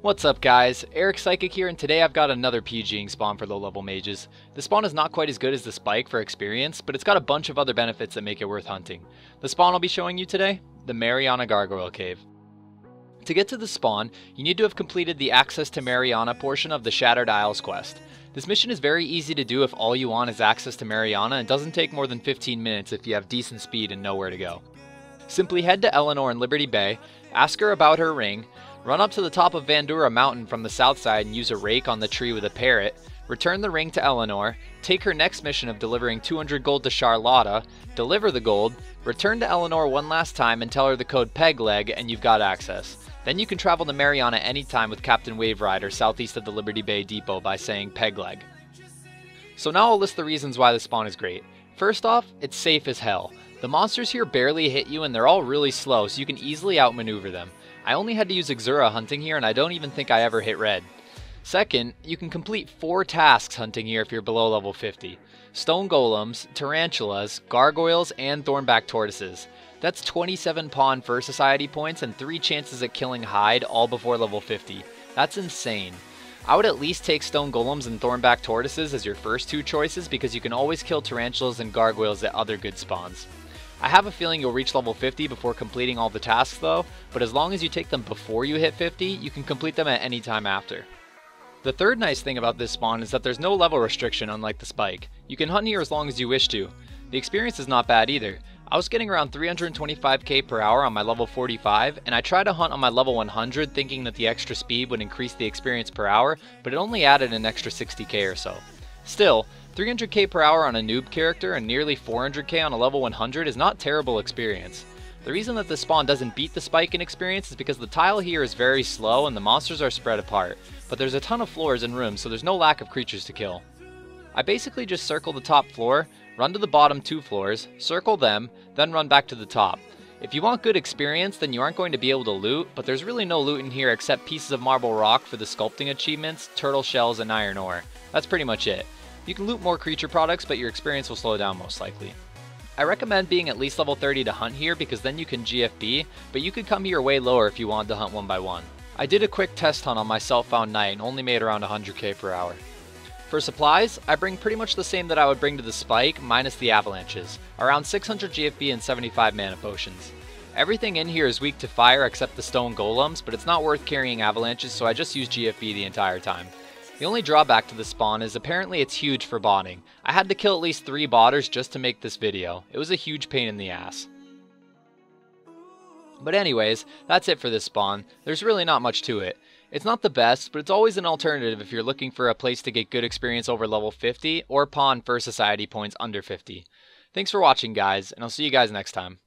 What's up guys, Eric Psychic here, and today I've got another PGing spawn for low level mages. The spawn is not quite as good as the Spike for experience, but it's got a bunch of other benefits that make it worth hunting. The spawn I'll be showing you today, the Meriana Gargoyle Cave. To get to the spawn, you need to have completed the Access to Meriana portion of the Shattered Isles quest. This mission is very easy to do if all you want is access to Meriana and doesn't take more than 15 minutes if you have decent speed and know where to go. Simply head to Eleanor in Liberty Bay, ask her about her ring, run up to the top of Vandura Mountain from the south side and use a rake on the tree with a parrot, return the ring to Eleanor, take her next mission of delivering 200 gold to Charlotta, deliver the gold, return to Eleanor one last time and tell her the code PEGLEG and you've got access. Then you can travel to Meriana anytime with Captain Waverider southeast of the Liberty Bay Depot by saying PEGLEG. So now I'll list the reasons why this spawn is great. First off, it's safe as hell. The monsters here barely hit you and they're all really slow, so you can easily outmaneuver them. I only had to use Exura hunting here and I don't even think I ever hit red. Second, you can complete 4 tasks hunting here if you're below level 50. Stone Golems, Tarantulas, Gargoyles, and Thornback Tortoises. That's 27 Pawn Fur Society points and 3 chances at killing Hyde all before level 50. That's insane. I would at least take Stone Golems and Thornback Tortoises as your first 2 choices because you can always kill Tarantulas and Gargoyles at other good spawns. I have a feeling you'll reach level 50 before completing all the tasks though, but as long as you take them before you hit 50, you can complete them at any time after. The third nice thing about this spawn is that there's no level restriction unlike the Spike. You can hunt here as long as you wish to. The experience is not bad either. I was getting around 325k per hour on my level 45, and I tried to hunt on my level 100 thinking that the extra speed would increase the experience per hour, but it only added an extra 60k or so. Still, 300k per hour on a noob character and nearly 400k on a level 100 is not terrible experience. The reason that this spawn doesn't beat the Spike in experience is because the tile here is very slow and the monsters are spread apart, but there's a ton of floors and rooms so there's no lack of creatures to kill. I basically just circle the top floor, run to the bottom 2 floors, circle them, then run back to the top. If you want good experience then you aren't going to be able to loot, but there's really no loot in here except pieces of marble rock for the sculpting achievements, turtle shells, and iron ore. That's pretty much it. You can loot more creature products, but your experience will slow down most likely. I recommend being at least level 30 to hunt here because then you can GFB, but you could come here way lower if you wanted to hunt one by one. I did a quick test hunt on my self-found knight and only made around 100k per hour. For supplies, I bring pretty much the same that I would bring to the Spike minus the avalanches, around 600 GFB and 75 mana potions. Everything in here is weak to fire except the stone golems, but it's not worth carrying avalanches so I just use GFB the entire time. The only drawback to this spawn is apparently it's huge for botting. I had to kill at least 3 botters just to make this video. It was a huge pain in the ass. But anyways, that's it for this spawn. There's really not much to it. It's not the best, but it's always an alternative if you're looking for a place to get good experience over level 50 or Pawn Fur Society points under 50. Thanks for watching guys, and I'll see you guys next time.